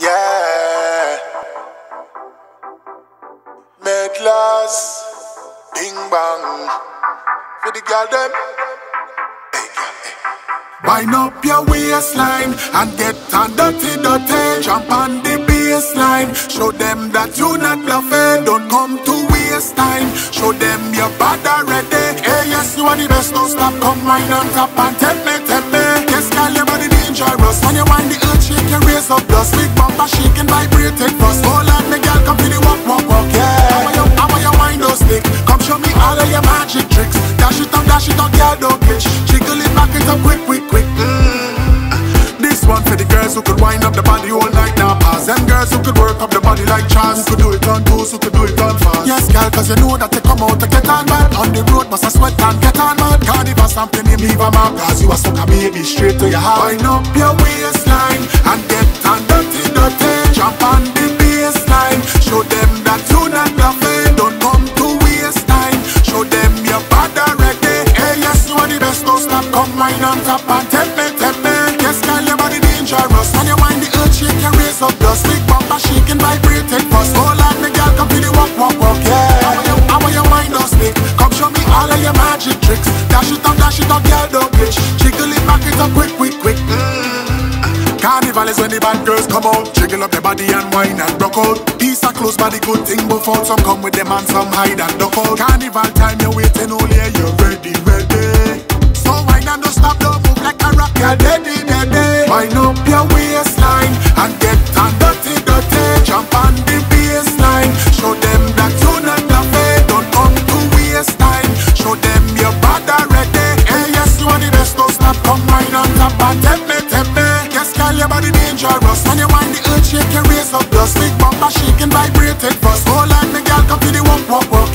Yeah. Medlas, ding bang. For the girl them. Bind up your waistline and get on dirty. Jump on the baseline. Show them that you not bluffing. Don't come to waste time. Show them your bad already. Hey, yes, you are the best. Don't stop. Come right on top and take me. Yes, girl, your body dangerous. When you wind the earth, shake your raise up dust. Big bumper shaking, vibrating first. Hold on, me girl, come to the walk, walk, walk. Yeah. How are you wind those stick? Come show me all of your magic tricks. Dash it on, girl, don't bitch. Jiggle it back, it's up quick, quick, quick. This one for the girls who could wind up the body all night now pass. Them girls who could work up the body like Chance, who could do it on toes, who could do it on fast. Yes, girl, cause you know that they come out to get on bad. On the road, must I sweat and get on mad. God, if I something, you leave a mark. Cause you a sucker, baby, straight to your heart. Wind up your waistline and get on dirty. Jump on the baseline. Show them that you not bluffing. Don't come to waste time. Show them your bad already. Hey, yes, you are the best, no stop. Come wind on top and take me. When you wind the earth, shake your raise up dust. Big bumper shaking, vibrating first. Hold on, me girl, come to the walk, walk, walk, yeah. How are you wind up stick? Come show me all of your magic tricks. Dash it up, girl, don't bitch. Jiggle it back, it up quick, quick, quick. Carnival is when the bad girls come out. Jiggle up their body and wine and rock out. These are close by the good thing before. Some come with them and some hide and duck out. Carnival time, you're waiting all year, you're ready, ready. So wine and don't stop, don't move like a rock, girl, daddy, daddy. Wind up your waistline and get on dirty. Jump on the baseline. Show them that you not bluffing. Don't come to waste time. Show them your bad already. Hey, yes, you are the best. No stop. Come right on top and take me. Yes, girl, your body dangerous. When you wind the earth, shake your raise up dust. Big bumper shaking, vibrating first. Hold on, me girl, come to the walk, walk, walk.